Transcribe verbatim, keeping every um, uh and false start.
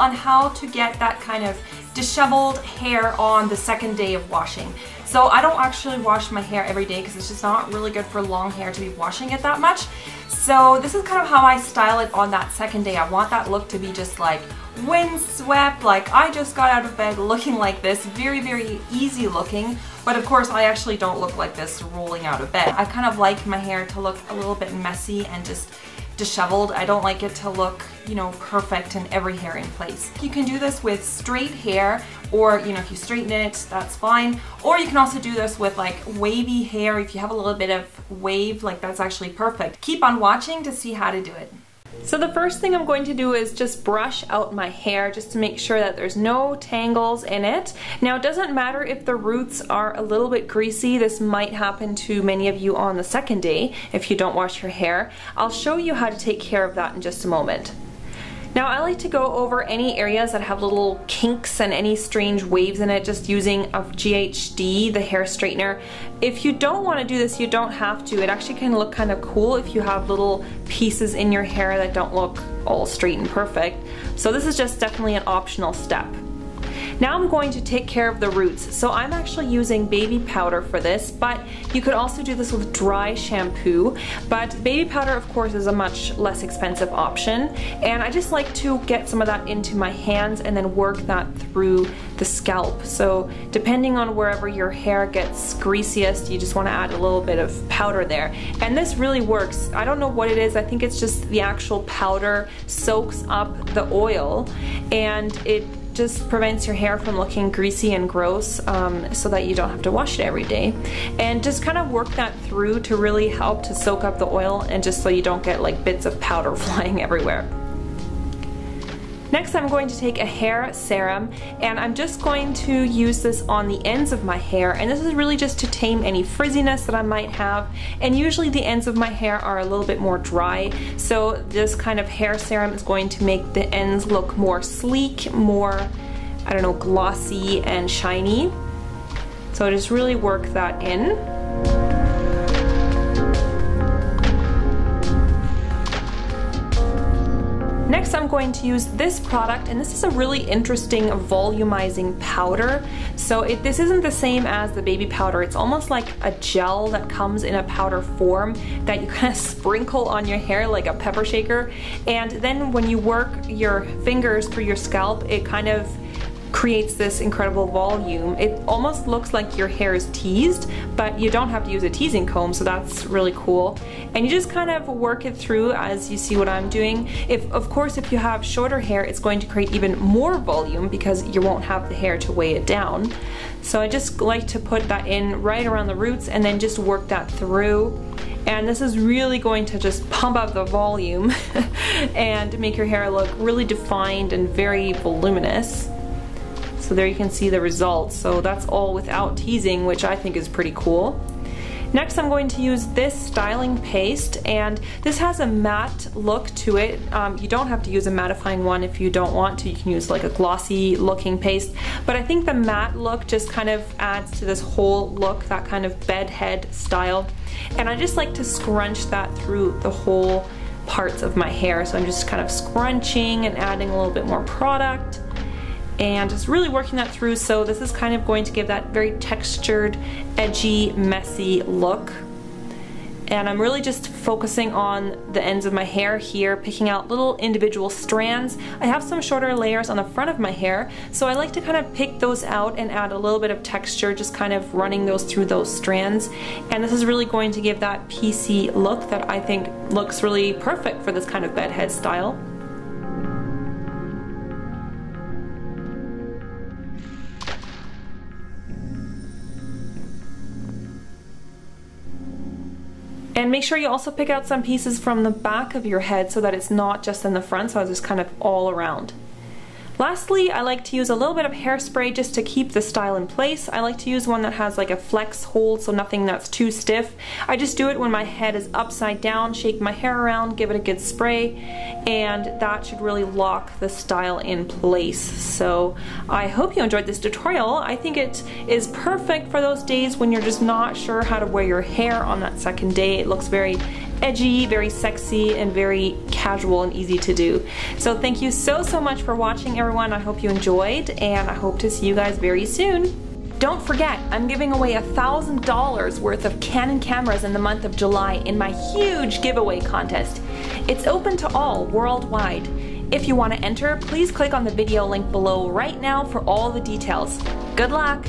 on how to get that kind of disheveled hair on the second day of washing. So I don't actually wash my hair every day because it's just not really good for long hair to be washing it that much. So this is kind of how I style it on that second day. I want that look to be just like windswept, like I just got out of bed looking like this, very very easy looking. But of course I actually don't look like this rolling out of bed. I kind of like my hair to look a little bit messy and just disheveled. I don't like it to look, you know, perfect and every hair in place. You can do this with straight hair, or you know, if you straighten it, that's fine. Or you can also do this with like wavy hair. If you have a little bit of wave, like that's actually perfect. Keep on watching to see how to do it. So the first thing I'm going to do is just brush out my hair just to make sure that there's no tangles in it. Now it doesn't matter if the roots are a little bit greasy. This might happen to many of you on the second day if you don't wash your hair. I'll show you how to take care of that in just a moment. Now I like to go over any areas that have little kinks and any strange waves in it just using a G H D, the hair straightener. If you don't want to do this, you don't have to. It actually can look kind of cool if you have little pieces in your hair that don't look all straight and perfect. So this is just definitely an optional step. Now I'm going to take care of the roots. So I'm actually using baby powder for this, but you could also do this with dry shampoo. But baby powder, of course, is a much less expensive option. And I just like to get some of that into my hands and then work that through the scalp. So depending on wherever your hair gets greasiest, you just want to add a little bit of powder there. And this really works. I don't know what it is. I think it's just the actual powder soaks up the oil and it just prevents your hair from looking greasy and gross, um, so that you don't have to wash it every day. And just kind of work that through to really help to soak up the oil and just so you don't get like bits of powder flying everywhere. Next I'm going to take a hair serum and I'm just going to use this on the ends of my hair, and this is really just to tame any frizziness that I might have, and usually the ends of my hair are a little bit more dry, so this kind of hair serum is going to make the ends look more sleek, more, I don't know, glossy and shiny. So just really work that in. Next I'm going to use this product, and this is a really interesting volumizing powder. So it, this isn't the same as the baby powder. It's almost like a gel that comes in a powder form that you kind of sprinkle on your hair like a pepper shaker. And then when you work your fingers through your scalp, it kind of creates this incredible volume. It almost looks like your hair is teased, but you don't have to use a teasing comb, so that's really cool. And you just kind of work it through as you see what I'm doing. If, of course, if you have shorter hair, it's going to create even more volume because you won't have the hair to weigh it down. So I just like to put that in right around the roots and then just work that through. And this is really going to just pump up the volume and make your hair look really defined and very voluminous. So there you can see the results. So that's all without teasing, which I think is pretty cool. Next I'm going to use this styling paste, and this has a matte look to it. Um, you don't have to use a mattifying one if you don't want to. You can use like a glossy looking paste, but I think the matte look just kind of adds to this whole look, that kind of bedhead style. And I just like to scrunch that through the whole parts of my hair. So I'm just kind of scrunching and adding a little bit more product. And just really working that through, so this is kind of going to give that very textured, edgy, messy look. And I'm really just focusing on the ends of my hair here, picking out little individual strands. I have some shorter layers on the front of my hair, so I like to kind of pick those out and add a little bit of texture, just kind of running those through those strands. And this is really going to give that piecey look that I think looks really perfect for this kind of bedhead style. And make sure you also pick out some pieces from the back of your head so that it's not just in the front, so it's just kind of all around. Lastly, I like to use a little bit of hairspray just to keep the style in place. I like to use one that has like a flex hold, so nothing that's too stiff. I just do it when my head is upside down, shake my hair around, give it a good spray, and that should really lock the style in place. So I hope you enjoyed this tutorial. I think it is perfect for those days when you're just not sure how to wear your hair on that second day. It looks very edgy, very sexy, and very casual and easy to do. So thank you so, so much for watching, everyone. I hope you enjoyed, and I hope to see you guys very soon. Don't forget, I'm giving away one thousand dollars worth of Canon cameras in the month of July in my huge giveaway contest. It's open to all worldwide. If you want to enter, please click on the video link below right now for all the details. Good luck!